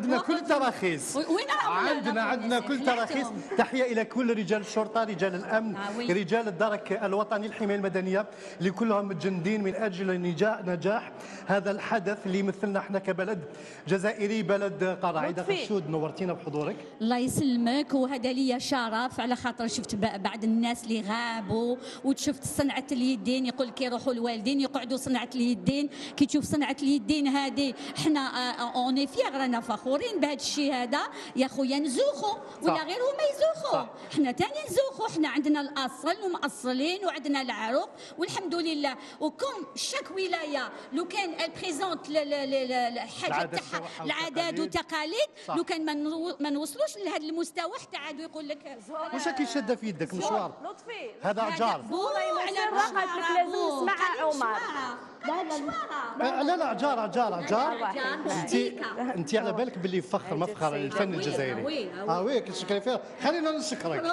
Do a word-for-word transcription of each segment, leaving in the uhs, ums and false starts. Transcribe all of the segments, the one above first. عندنا كل تراخيص. وين عندنا عندنا كل تراخيص. تحيه الى كل رجال الشرطه، رجال الامن، رجال الدرك الوطني الحمايه المدنيه اللي كلهم متجندين من اجل نجاح هذا الحدث اللي يمثلنا احنا كبلد جزائري، بلد قرى. عايده قشود نورتينا بحضورك. الله يسلمك، وهذا ليا شرف على خاطر شفت بعض الناس اللي غابوا، وشفت صنعه اليدين يقول كيروحوا الوالدين يقعدوا صنعه اليدين، كي تشوف صنعه اليدين هذه حنا اوني فيغ، رانا فخورين بهذا الشيء هذا يا خويا. نزوخوا ولا غير هما يزوخوا، حنا ثاني نزوخوا، حنا عندنا الاصل ومأصلين وعندنا العروق والحمد لله. وكم شاك ولايه لو كان بريزونت الحاجه تاعها العادات والتقاليد، لو كان ما نوصلوش لهذا المستوى حتى عاد يقول لك زوار. واش راكي شاده في يدك؟ مشوار لطفي هذا جار والله لازم نسمعها. عمر لا لا لا جارة جارة جارة. انت على بالك باللي فخر مفخر الفن الجزائري. اه وي كنشكري فيها. خلينا نشكرك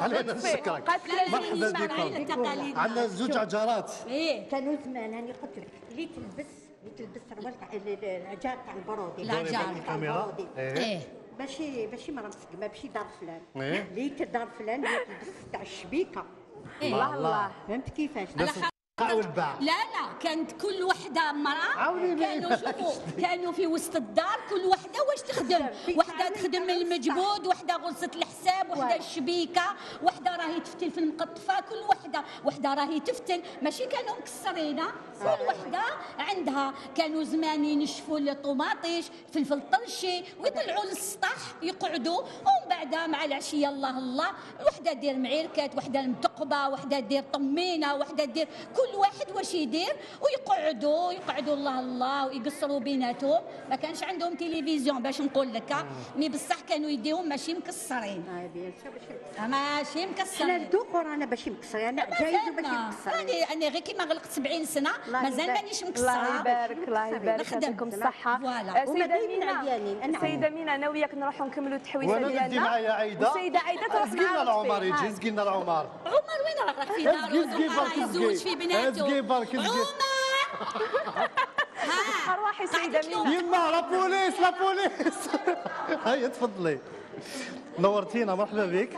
خلينا نشكرك. مرحبا بكم. عندنا زوج عجارات كانوا زمان، راني قلت لك اللي تلبس اللي تلبس العجار تاع البرودي، العجار تاع البرودي ايه، ماشي ماشي مرا مسقمه، ماشي دار فلان اللي دار فلان اللي تلبس تاع الشبيكه. الله الله فهمت كيفاش. لا لا كانت كل وحده مرأة كانوا شوفوا كانوا في وسط الدار، كل وحده واش تخدم، وحده تخدم المجبود، وحده غرزة الحساب، وحده الشبيكه، وحده راهي تفتل في المقطفه، كل وحده وحده راهي تفتل، ماشي كانوا مكسرين. كل وحده عندها كانوا زمان ينشفوا الطوماطيش فلفل طرشي ويطلعوا للسطح يقعدوا، ومن بعد مع العشيه الله الله وحده دير معيركات، وحده المتقبه، وحده دير طمينه، وحده دير كل واحد واش يدير، ويقعدوا يقعدوا الله الله ويقصروا بيناتهم. ما كانش عندهم تلفزيون باش نقول لك، مي بصح كانوا يديهم ماشي مكسرين. ماشي مكسرين حنا ندوقوا رانا ماشي مكسرين، انا جايز باش نكسر، انا غير كيما غلقت سبعين سنه مازال مانيش مكسره. الله يبارك الله يبارك يعطيكم الصحه. السيده مينة انا وياك نروحوا نكملوا التحويشه ديالنا، وانا ندي معايا عايده والسيده عايده تروح معايا. سقينا العمر يجي، سقينا العمر. عمر وين راك في دارو يزوج في بنات ازكي برك ازكي. ها ارواح السيده مينة. يما لا بوليس لا بوليس. هيا تفضلي نورتينا، مرحبا بك.